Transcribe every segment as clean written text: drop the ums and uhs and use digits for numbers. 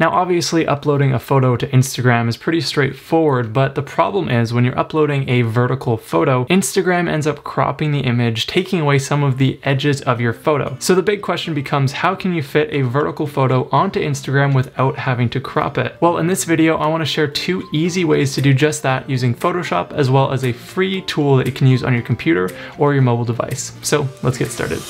Now obviously uploading a photo to Instagram is pretty straightforward, but the problem is when you're uploading a vertical photo, Instagram ends up cropping the image, taking away some of the edges of your photo. So the big question becomes, how can you fit a vertical photo onto Instagram without having to crop it? Well, in this video, I want to share two easy ways to do just that using Photoshop, as well as a free tool that you can use on your computer or your mobile device. So let's get started.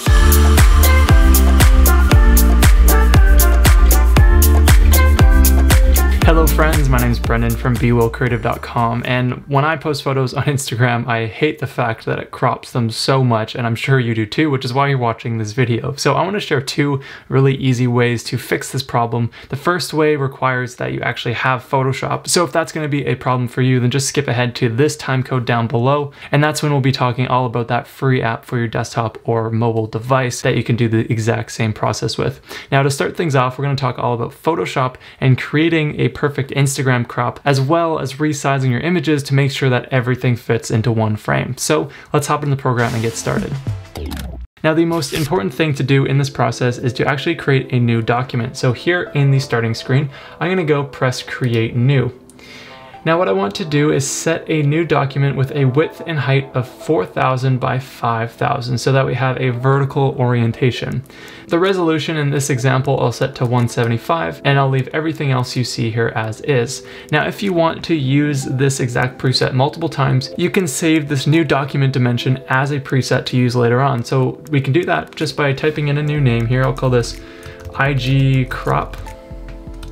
Hello friends, my name is Brendan from BeWillCreative.com, and when I post photos on Instagram, I hate the fact that it crops them so much, and I'm sure you do too, which is why you're watching this video. So I want to share two really easy ways to fix this problem. The first way requires that you actually have Photoshop, so if that's going to be a problem for you, then just skip ahead to this time code down below, and that's when we'll be talking all about that free app for your desktop or mobile device that you can do the exact same process with. Now to start things off, we're going to talk all about Photoshop and creating a perfect Instagram crop, as well as resizing your images to make sure that everything fits into one frame. So let's hop into the program and get started. Now, the most important thing to do in this process is to actually create a new document. So here in the starting screen, I'm going to go press create new. Now what I want to do is set a new document with a width and height of 4,000 by 5,000 so that we have a vertical orientation. The resolution in this example I'll set to 175, and I'll leave everything else you see here as is. Now if you want to use this exact preset multiple times, you can save this new document dimension as a preset to use later on. So we can do that just by typing in a new name here. I'll call this IG crop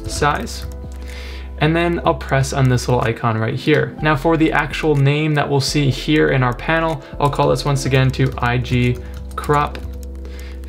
size. And then I'll press on this little icon right here. Now for the actual name that we'll see here in our panel, I'll call this once again to IG crop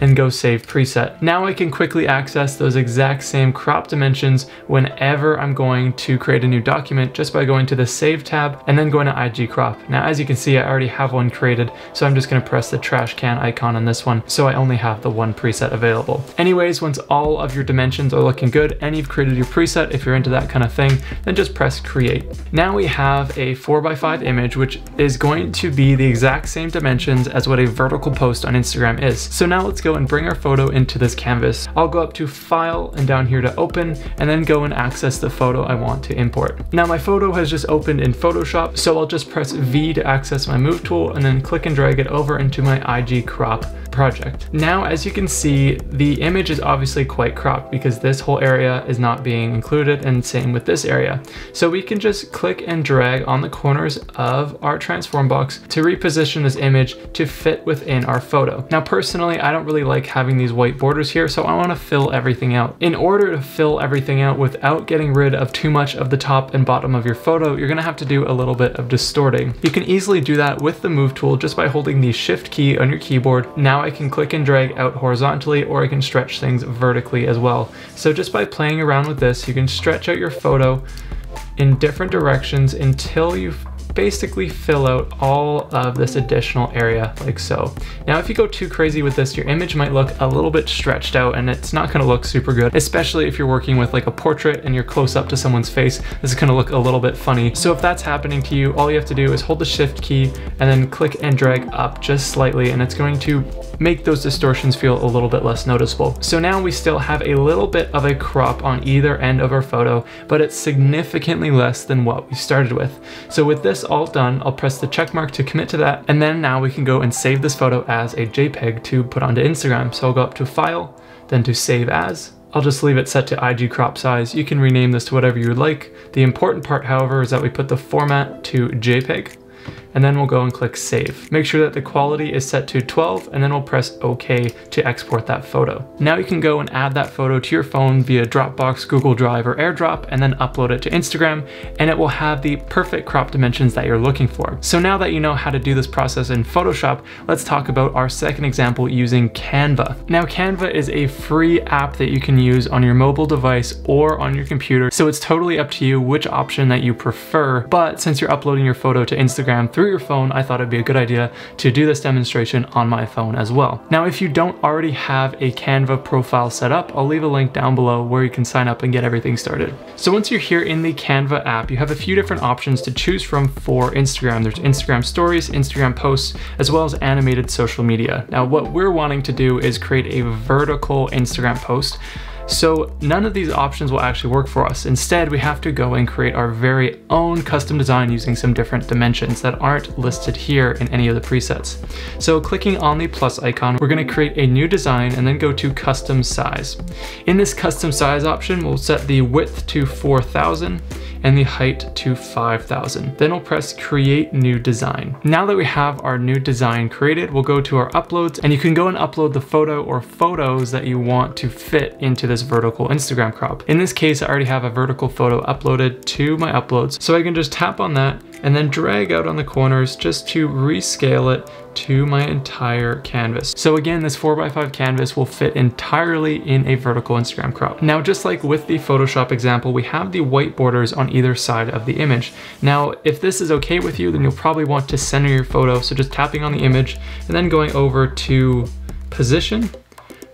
and go save preset. Now I can quickly access those exact same crop dimensions whenever I'm going to create a new document just by going to the save tab and then going to IG crop. Now as you can see, I already have one created, so I'm just gonna press the trash can icon on this one, so I only have the one preset available. Anyways, once all of your dimensions are looking good and you've created your preset, if you're into that kind of thing, then just press create. Now we have a 4x5 image, which is going to be the exact same dimensions as what a vertical post on Instagram is. So now let's go and bring our photo into this canvas. I'll go up to file and down here to open, and then go and access the photo I want to import. Now my photo has just opened in Photoshop, so I'll just press V to access my move tool and then click and drag it over into my IG crop project. Now as you can see, the image is obviously quite cropped because this whole area is not being included, and same with this area. So we can just click and drag on the corners of our transform box to reposition this image to fit within our photo. Now personally, I don't really like having these white borders here, so I want to fill everything out. In order to fill everything out without getting rid of too much of the top and bottom of your photo, you're going to have to do a little bit of distorting. You can easily do that with the move tool just by holding the shift key on your keyboard. Now I can click and drag out horizontally, or I can stretch things vertically as well. So just by playing around with this, you can stretch out your photo in different directions until you basically fill out all of this additional area like so. Now if you go too crazy with this, your image might look a little bit stretched out and it's not gonna look super good, especially if you're working with like a portrait and you're close up to someone's face. This is gonna look a little bit funny. So if that's happening to you, all you have to do is hold the shift key and then click and drag up just slightly, and it's going to make those distortions feel a little bit less noticeable. So now we still have a little bit of a crop on either end of our photo, but it's significantly less than what we started with. So with this all done, I'll press the check mark to commit to that, and then now we can go and save this photo as a JPEG to put onto Instagram. So I'll go up to file, then to save as. I'll just leave it set to IG crop size. You can rename this to whatever you would like. The important part, however, is that we put the format to JPEG, and then we'll go and click save. Make sure that the quality is set to 12, and then we'll press OK to export that photo. Now you can go and add that photo to your phone via Dropbox, Google Drive, or AirDrop, and then upload it to Instagram, and it will have the perfect crop dimensions that you're looking for. So now that you know how to do this process in Photoshop, let's talk about our second example using Canva. Now Canva is a free app that you can use on your mobile device or on your computer, so it's totally up to you which option that you prefer, but since you're uploading your photo to Instagram through your phone, I thought it'd be a good idea to do this demonstration on my phone as well. Now, if you don't already have a Canva profile set up, I'll leave a link down below where you can sign up and get everything started. So once you're here in the Canva app, you have a few different options to choose from for Instagram. There's Instagram stories, Instagram posts, as well as animated social media. Now, what we're wanting to do is create a vertical Instagram post, So none of these options will actually work for us. Instead, we have to go and create our very own custom design using some different dimensions that aren't listed here in any of the presets. So clicking on the plus icon, we're going to create a new design and then go to custom size. In this custom size option, we'll set the width to 4,000 and the height to 5,000. Then we'll press create new design. Now that we have our new design created, we'll go to our uploads, and you can go and upload the photo or photos that you want to fit into this vertical Instagram crop. In this case, I already have a vertical photo uploaded to my uploads. So I can just tap on that and then drag out on the corners just to rescale it to my entire canvas. So again, this 4x5 canvas will fit entirely in a vertical Instagram crop. Now, just like with the Photoshop example, we have the white borders on either side of the image. Now, if this is okay with you, then you'll probably want to center your photo. So just tapping on the image and then going over to position,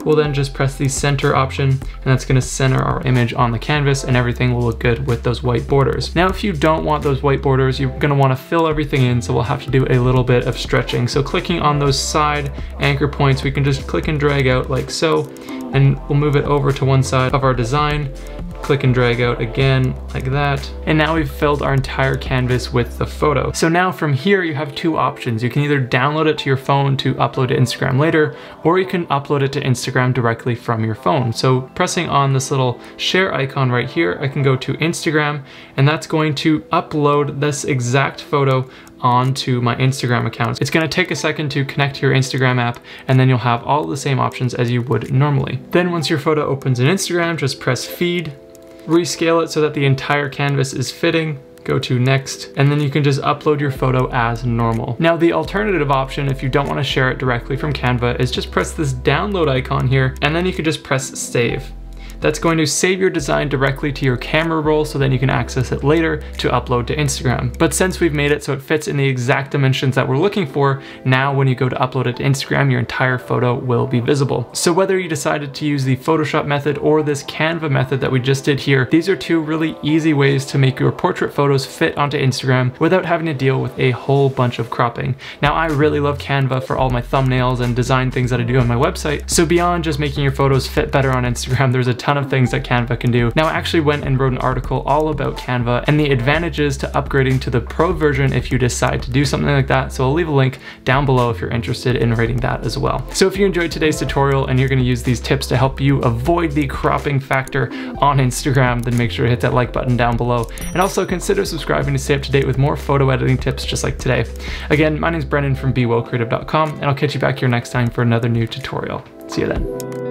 we'll then just press the center option, and that's going to center our image on the canvas, and everything will look good with those white borders. Now, if you don't want those white borders, you're going to want to fill everything in, so we'll have to do a little bit of stretching. So clicking on those side anchor points, we can just click and drag out like so, and we'll move it over to one side of our design. Click and drag out again like that. And now we've filled our entire canvas with the photo. So now from here, you have two options. You can either download it to your phone to upload to Instagram later, or you can upload it to Instagram directly from your phone. So pressing on this little share icon right here, I can go to Instagram, and that's going to upload this exact photo onto my Instagram account. It's going to take a second to connect to your Instagram app, and then you'll have all the same options as you would normally. Then once your photo opens in Instagram, just press feed, rescale it so that the entire canvas is fitting, go to next, and then you can just upload your photo as normal. Now, the alternative option, if you don't want to share it directly from Canva, is just press this download icon here, and then you can just press save. That's going to save your design directly to your camera roll, so then you can access it later to upload to Instagram. But since we've made it so it fits in the exact dimensions that we're looking for, now when you go to upload it to Instagram, your entire photo will be visible. So whether you decided to use the Photoshop method or this Canva method that we just did here, these are two really easy ways to make your portrait photos fit onto Instagram without having to deal with a whole bunch of cropping. Now, I really love Canva for all my thumbnails and design things that I do on my website. So beyond just making your photos fit better on Instagram, there's a ton of things that Canva can do. Now, I actually went and wrote an article all about Canva and the advantages to upgrading to the pro version if you decide to do something like that. So I'll leave a link down below if you're interested in reading that as well. So if you enjoyed today's tutorial and you're going to use these tips to help you avoid the cropping factor on Instagram, then make sure to hit that like button down below, and also consider subscribing to stay up to date with more photo editing tips just like today. Again, my name is Brendan from BeWillCreative.com, and I'll catch you back here next time for another new tutorial. See you then.